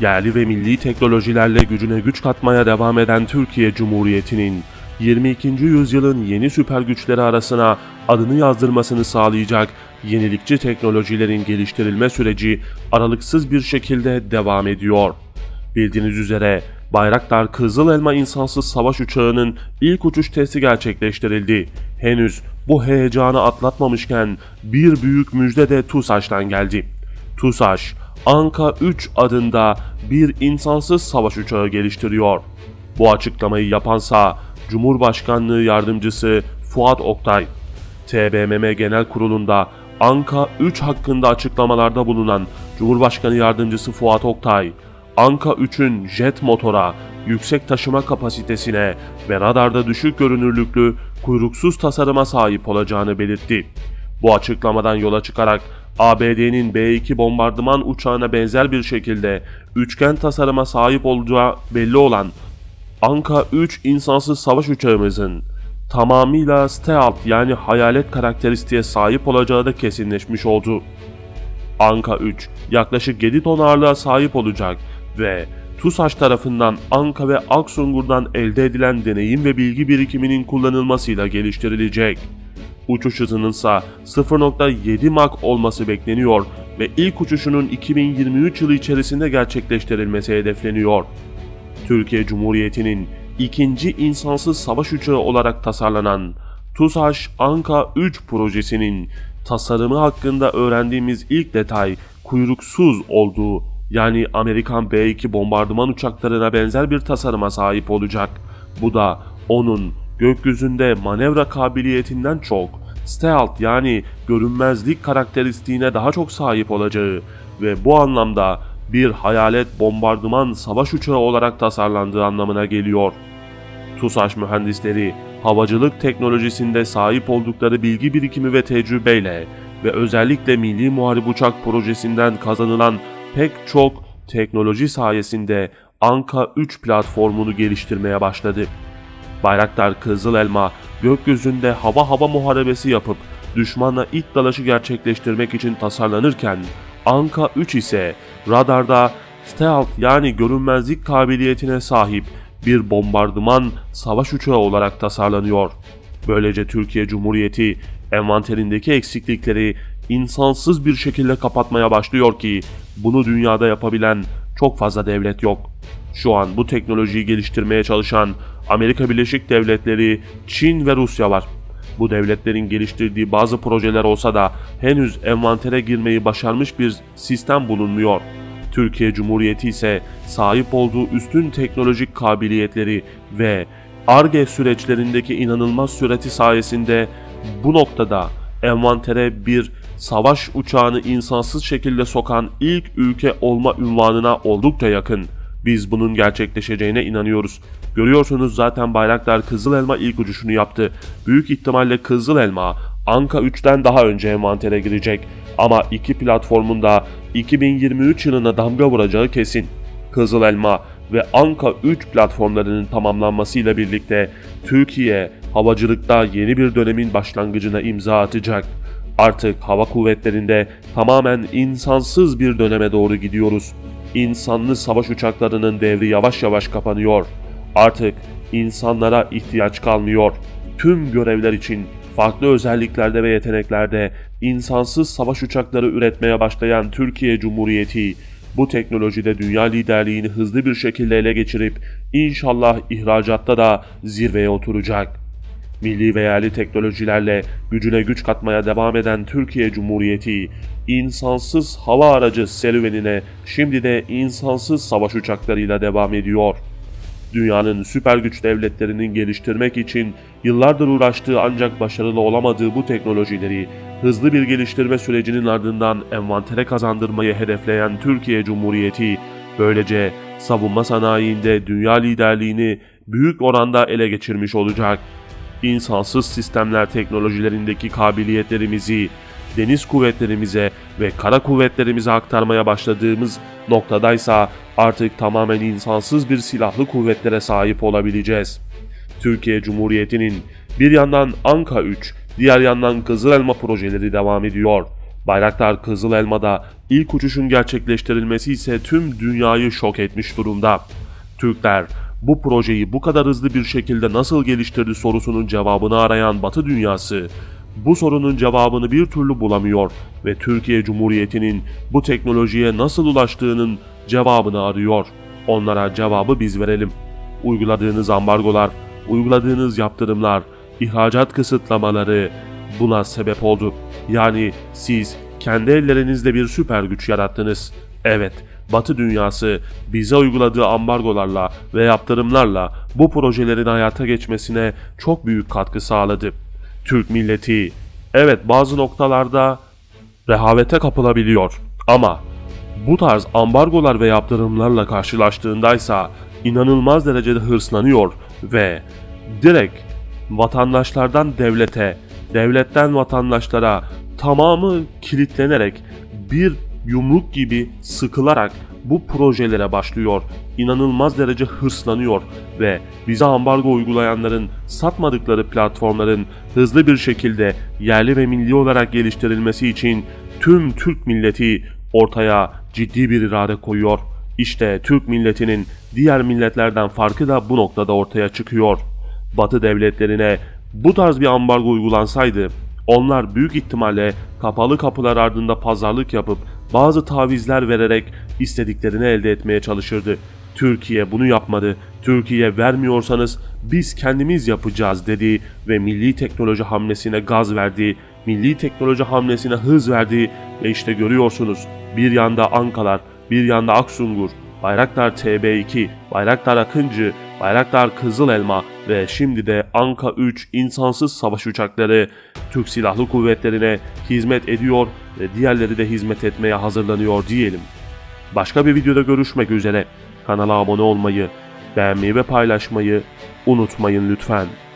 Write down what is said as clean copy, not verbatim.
Yerli ve milli teknolojilerle gücüne güç katmaya devam eden Türkiye Cumhuriyeti'nin 22. yüzyılın yeni süper güçleri arasına adını yazdırmasını sağlayacak yenilikçi teknolojilerin geliştirilme süreci aralıksız bir şekilde devam ediyor. Bildiğiniz üzere Bayraktar Kızılelma insansız savaş uçağının ilk uçuş testi gerçekleştirildi. Henüz bu heyecanı atlatmamışken bir büyük müjde de TUSAŞ'tan geldi. TUSAŞ, ANKA-3 adında bir insansız savaş uçağı geliştiriyor. Bu açıklamayı yapansa Cumhurbaşkanlığı Yardımcısı Fuat Oktay. TBMM Genel Kurulu'nda ANKA-3 hakkında açıklamalarda bulunan Cumhurbaşkanı Yardımcısı Fuat Oktay, ANKA-3'ün jet motora, yüksek taşıma kapasitesine ve radarda düşük görünürlüklü kuyruksuz tasarıma sahip olacağını belirtti. Bu açıklamadan yola çıkarak ABD'nin B2 bombardıman uçağına benzer bir şekilde üçgen tasarıma sahip olacağı belli olan ANKA-3 insansız savaş uçağımızın tamamıyla stealth yani hayalet karakteristiğe sahip olacağı da kesinleşmiş oldu. ANKA-3 yaklaşık 7 ton ağırlığa sahip olacak ve TUSAŞ tarafından Anka ve Aksungur'dan elde edilen deneyim ve bilgi birikiminin kullanılmasıyla geliştirilecek. Uçuş hızının ise 0.7 Mach olması bekleniyor ve ilk uçuşunun 2023 yılı içerisinde gerçekleştirilmesi hedefleniyor. Türkiye Cumhuriyeti'nin ikinci insansız savaş uçağı olarak tasarlanan TUSAŞ ANKA-3 projesinin tasarımı hakkında öğrendiğimiz ilk detay kuyruksuz olduğu, yani Amerikan B-2 bombardıman uçaklarına benzer bir tasarıma sahip olacak. Bu da onun gökyüzünde manevra kabiliyetinden çok stealth yani görünmezlik karakteristiğine daha çok sahip olacağı ve bu anlamda bir hayalet bombardıman savaş uçağı olarak tasarlandığı anlamına geliyor. TUSAŞ mühendisleri havacılık teknolojisinde sahip oldukları bilgi birikimi ve tecrübeyle ve özellikle Milli Muharip Uçak projesinden kazanılan pek çok teknoloji sayesinde ANKA-3 platformunu geliştirmeye başladı. Bayraktar Kızılelma gökyüzünde hava muharebesi yapıp düşmanla iç dalaşı gerçekleştirmek için tasarlanırken ANKA-3 ise radarda stealth yani görünmezlik kabiliyetine sahip bir bombardıman savaş uçağı olarak tasarlanıyor. Böylece Türkiye Cumhuriyeti envanterindeki eksiklikleri insansız bir şekilde kapatmaya başlıyor ki bunu dünyada yapabilen çok fazla devlet yok. Şu an bu teknolojiyi geliştirmeye çalışan Amerika Birleşik Devletleri, Çin ve Rusya var. Bu devletlerin geliştirdiği bazı projeler olsa da henüz envantere girmeyi başarmış bir sistem bulunmuyor. Türkiye Cumhuriyeti ise sahip olduğu üstün teknolojik kabiliyetleri ve ARGE süreçlerindeki inanılmaz sürati sayesinde bu noktada envantere bir savaş uçağını insansız şekilde sokan ilk ülke olma unvanına oldukça yakın. Biz bunun gerçekleşeceğine inanıyoruz. Görüyorsunuz zaten Bayraktar Kızılelma ilk uçuşunu yaptı. Büyük ihtimalle Kızılelma ANKA-3'ten daha önce envantere girecek. Ama iki platformun da 2023 yılına damga vuracağı kesin. Kızılelma ve ANKA-3 platformlarının tamamlanmasıyla birlikte Türkiye havacılıkta yeni bir dönemin başlangıcına imza atacak. Artık hava kuvvetlerinde tamamen insansız bir döneme doğru gidiyoruz. İnsanlı savaş uçaklarının devri yavaş yavaş kapanıyor. Artık insanlara ihtiyaç kalmıyor. Tüm görevler için farklı özelliklerde ve yeteneklerde insansız savaş uçakları üretmeye başlayan Türkiye Cumhuriyeti, bu teknolojide dünya liderliğini hızlı bir şekilde ele geçirip inşallah ihracatta da zirveye oturacak. Milli ve yerli teknolojilerle gücüne güç katmaya devam eden Türkiye Cumhuriyeti, insansız hava aracı serüvenine şimdi de insansız savaş uçaklarıyla devam ediyor. Dünyanın süper güç devletlerinin geliştirmek için yıllardır uğraştığı ancak başarılı olamadığı bu teknolojileri hızlı bir geliştirme sürecinin ardından envantere kazandırmayı hedefleyen Türkiye Cumhuriyeti, böylece savunma sanayinde dünya liderliğini büyük oranda ele geçirmiş olacak. İnsansız sistemler teknolojilerindeki kabiliyetlerimizi deniz kuvvetlerimize ve kara kuvvetlerimize aktarmaya başladığımız noktadaysa artık tamamen insansız bir silahlı kuvvetlere sahip olabileceğiz. Türkiye Cumhuriyeti'nin bir yandan ANKA-3, diğer yandan Kızılelma projeleri devam ediyor. Bayraktar Kızılelma'da ilk uçuşun gerçekleştirilmesi ise tüm dünyayı şok etmiş durumda. Türkler bu projeyi bu kadar hızlı bir şekilde nasıl geliştirdi sorusunun cevabını arayan Batı dünyası bu sorunun cevabını bir türlü bulamıyor ve Türkiye Cumhuriyeti'nin bu teknolojiye nasıl ulaştığının cevabını arıyor. Onlara cevabı biz verelim. Uyguladığınız ambargolar, uyguladığınız yaptırımlar, ihracat kısıtlamaları buna sebep oldu. Yani siz kendi ellerinizle bir süper güç yarattınız. Evet, Batı dünyası bize uyguladığı ambargolarla ve yaptırımlarla bu projelerin hayata geçmesine çok büyük katkı sağladı. Türk milleti, evet bazı noktalarda rehavete kapılabiliyor ama bu tarz ambargolar ve yaptırımlarla karşılaştığındaysa inanılmaz derecede hırslanıyor ve direkt vatandaşlardan devlete, devletten vatandaşlara tamamı kilitlenerek bir yumruk gibi sıkılarak bu projelere başlıyor. İnanılmaz derece hırslanıyor ve bize ambargo uygulayanların satmadıkları platformların hızlı bir şekilde yerli ve milli olarak geliştirilmesi için tüm Türk milleti ortaya ciddi bir irade koyuyor. İşte Türk milletinin diğer milletlerden farkı da bu noktada ortaya çıkıyor. Batı devletlerine bu tarz bir ambargo uygulansaydı onlar büyük ihtimalle kapalı kapılar ardında pazarlık yapıp bazı tavizler vererek istediklerini elde etmeye çalışırdı. Türkiye bunu yapmadı. Türkiye vermiyorsanız biz kendimiz yapacağız dedi ve milli teknoloji hamlesine gaz verdi. Milli teknoloji hamlesine hız verdi ve işte görüyorsunuz bir yanda Ankalar, bir yanda Aksungur, Bayraktar TB2, Bayraktar Akıncı, Bayraktar Kızılelma ve şimdi de ANKA-3 insansız savaş uçakları Türk Silahlı Kuvvetleri'ne hizmet ediyor ve diğerleri de hizmet etmeye hazırlanıyor diyelim. Başka bir videoda görüşmek üzere. Kanala abone olmayı, beğenmeyi ve paylaşmayı unutmayın lütfen.